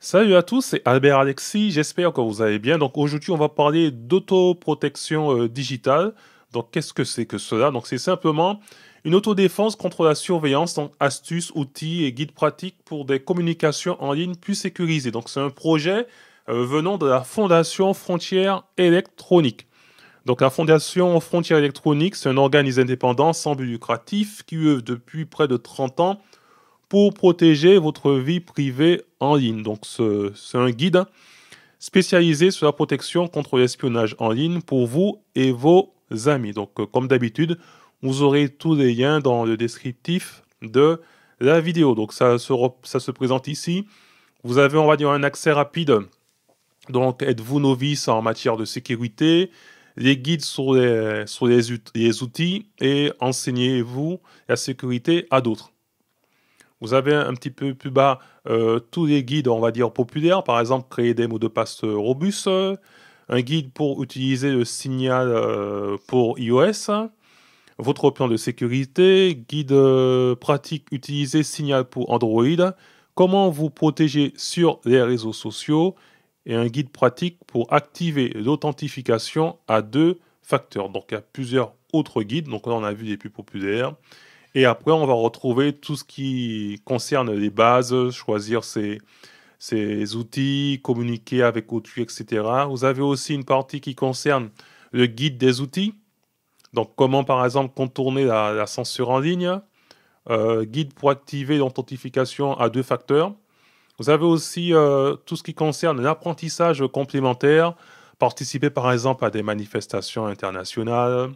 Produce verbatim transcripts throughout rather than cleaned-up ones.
Salut à tous, c'est Albert Alexis, j'espère que vous allez bien. Donc aujourd'hui, on va parler d'autoprotection euh, digitale. Donc qu'est-ce que c'est que cela? Donc c'est simplement une autodéfense contre la surveillance, donc astuces, outils et guides pratiques pour des communications en ligne plus sécurisées. Donc c'est un projet euh, venant de la Fondation Frontière Électronique. Donc la Fondation Frontière Électronique, c'est un organisme indépendant sans but lucratif qui œuvre depuis près de trente ans pour protéger votre vie privée en ligne. Donc c'est un guide spécialisé sur la protection contre l'espionnage en ligne pour vous et vos amis. Donc comme d'habitude, vous aurez tous les liens dans le descriptif de la vidéo. Donc ça se, ça se présente ici. Vous avez, on va dire, un accès rapide. Donc êtes-vous novice en matière de sécurité? Les guides sur les, sur les, les outils et enseignez-vous la sécurité à d'autres. Vous avez un petit peu plus bas euh, tous les guides, on va dire, populaires. Par exemple, créer des mots de passe robustes. Euh, un guide pour utiliser le signal euh, pour iOS. Votre plan de sécurité. Guide euh, pratique utiliser signal pour Android. Comment vous protéger sur les réseaux sociaux. Et un guide pratique pour activer l'authentification à deux facteurs. Donc, il y a plusieurs autres guides. Donc là, on a vu les plus populaires. Et après, on va retrouver tout ce qui concerne les bases, choisir ses, ses outils, communiquer avec autrui, et cetera. Vous avez aussi une partie qui concerne le guide des outils. Donc, comment, par exemple, contourner la, la censure en ligne. Euh, guide pour activer l'authentification à deux facteurs. Vous avez aussi euh, tout ce qui concerne l'apprentissage complémentaire. Participer, par exemple, à des manifestations internationales.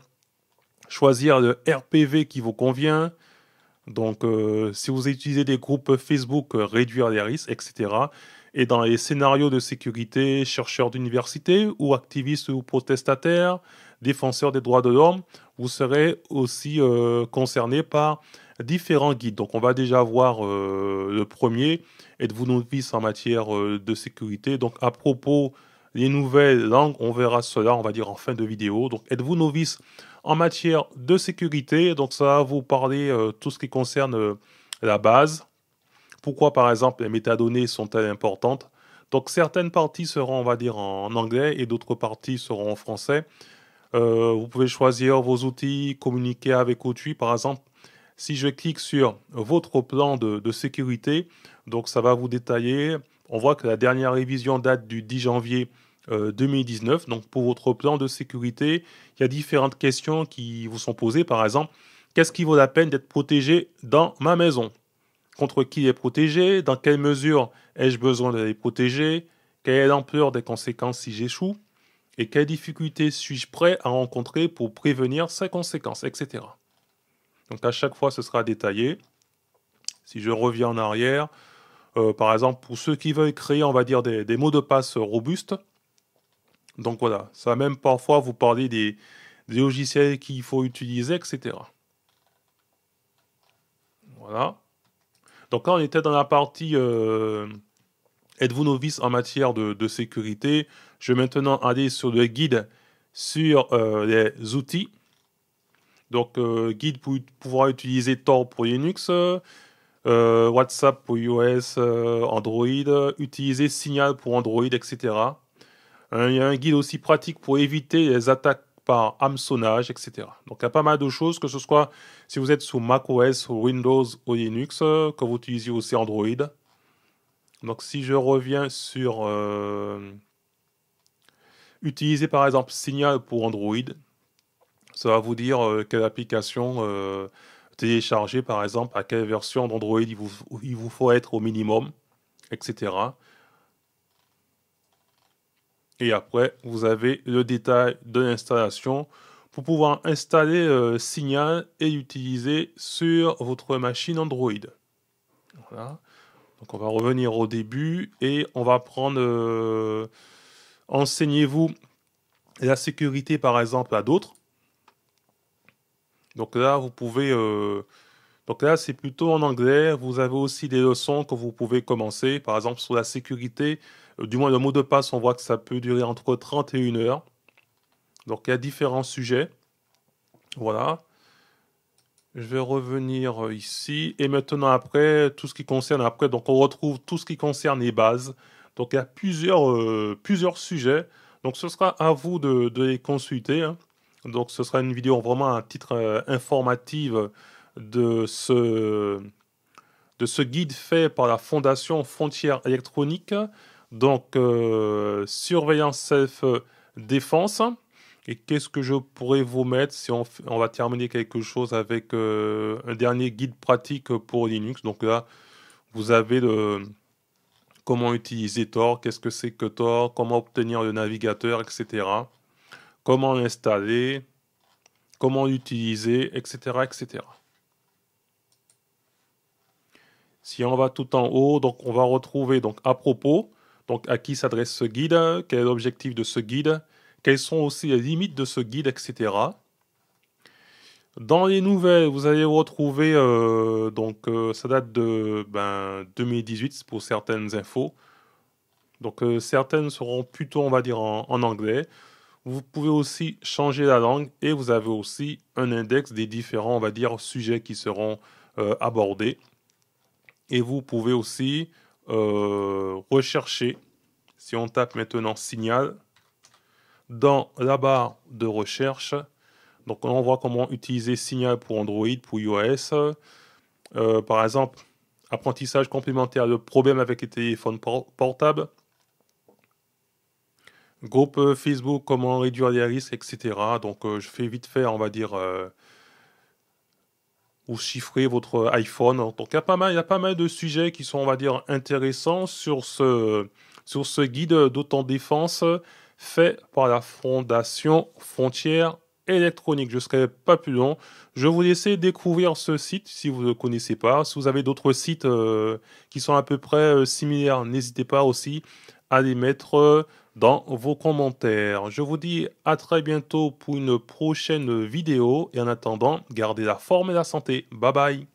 Choisir le R P V qui vous convient. Donc, euh, si vous utilisez des groupes Facebook, euh, réduire les risques, et cetera. Et dans les scénarios de sécurité, chercheurs d'université ou activistes ou protestataires, défenseurs des droits de l'homme, vous serez aussi euh, concernés par différents guides. Donc, on va déjà voir euh, le premier. Êtes-vous novice en matière euh, de sécurité? Donc, à propos des nouvelles langues, on verra cela, on va dire, en fin de vidéo. Donc, êtes-vous novice en matière de sécurité? Donc ça va vous parler euh, tout ce qui concerne euh, la base. Pourquoi, par exemple, les métadonnées sont-elles importantes? Donc certaines parties seront, on va dire, en anglais et d'autres parties seront en français. Euh, vous pouvez choisir vos outils, communiquer avec autrui. Par exemple, si je clique sur votre plan de, de sécurité, donc ça va vous détailler. On voit que la dernière révision date du dix janvier deux mille dix-neuf. Donc pour votre plan de sécurité, il y a différentes questions qui vous sont posées. Par exemple, qu'est-ce qui vaut la peine d'être protégé dans ma maison? Contre qui est protégé? Dans quelle mesure ai-je besoin de les protéger? Quelle est l'ampleur des conséquences si j'échoue? Et quelles difficultés suis-je prêt à rencontrer pour prévenir ces conséquences, et cetera. Donc à chaque fois, ce sera détaillé. Si je reviens en arrière, euh, par exemple, pour ceux qui veulent créer, on va dire, des, des mots de passe robustes. Donc voilà, ça va même parfois vous parler des, des logiciels qu'il faut utiliser, et cetera. Voilà. Donc là, on était dans la partie euh, « Êtes-vous novice en matière de, de sécurité ?» Je vais maintenant aller sur le guide sur euh, les outils. Donc, euh, guide pour pouvoir utiliser Tor pour Linux, euh, WhatsApp pour iOS, euh, Android, utiliser Signal pour Android, et cetera. Il y a un guide aussi pratique pour éviter les attaques par hameçonnage, et cetera. Donc, il y a pas mal de choses, que ce soit si vous êtes sous macOS, Windows ou Linux, que vous utilisez aussi Android. Donc, si je reviens sur euh, utiliser, par exemple, Signal pour Android, ça va vous dire euh, quelle application euh, télécharger, par exemple, à quelle version d'Android il vous, il vous faut être au minimum, et cetera. Et après, vous avez le détail de l'installation pour pouvoir installer euh, Signal et l'utiliser sur votre machine Android. Voilà. Donc, on va revenir au début et on va prendre euh, « Enseignez-vous la sécurité, par exemple, à d'autres ». Donc là, vous pouvez... Euh, donc là, c'est plutôt en anglais. Vous avez aussi des leçons que vous pouvez commencer. Par exemple, sur la sécurité, euh, du moins le mot de passe, on voit que ça peut durer entre trente et une heures. Donc, il y a différents sujets. Voilà. Je vais revenir ici. Et maintenant, après, tout ce qui concerne... Après, donc, on retrouve tout ce qui concerne les bases. Donc, il y a plusieurs, euh, plusieurs sujets. Donc, ce sera à vous de, de les consulter. Hein. Donc, ce sera une vidéo vraiment à titre euh, informatif de ce, de ce guide fait par la Fondation Frontière Électronique. Donc, euh, surveillance self-défense. Et qu'est-ce que je pourrais vous mettre si on, on va terminer quelque chose avec euh, un dernier guide pratique pour Linux. Donc là, vous avez le, comment utiliser Tor, qu'est-ce que c'est que Tor, comment obtenir le navigateur, et cetera. Comment l'installer, comment l'utiliser, et cetera, et cetera. Si on va tout en haut, donc on va retrouver donc, à propos, donc à qui s'adresse ce guide, quel est l'objectif de ce guide, quelles sont aussi les limites de ce guide, et cetera. Dans les nouvelles, vous allez retrouver, euh, donc euh, ça date de ben, deux mille dix-huit pour certaines infos. Donc euh, certaines seront plutôt, on va dire, en, en anglais. Vous pouvez aussi changer la langue et vous avez aussi un index des différents, on va dire, sujets qui seront euh, abordés. Et vous pouvez aussi euh, rechercher, si on tape maintenant « Signal », dans la barre de recherche. Donc on voit comment utiliser Signal pour Android, pour iOS. Euh, par exemple, apprentissage complémentaire, le problème avec les téléphones por portables. Groupe Facebook, comment réduire les risques, et cetera. Donc euh, je fais vite fait, on va dire, euh, ou chiffrer votre iPhone. Donc il y a pas mal, il y a pas mal de sujets qui sont, on va dire, intéressants sur ce, sur ce guide d'autodéfense fait par la Fondation Frontière Électronique. Je ne serai pas plus long. Je vous laisse découvrir ce site si vous ne le connaissez pas. Si vous avez d'autres sites euh, qui sont à peu près euh, similaires, n'hésitez pas aussi à les mettre euh, dans vos commentaires. Je vous dis à très bientôt pour une prochaine vidéo. Et en attendant, gardez la forme et la santé. Bye bye.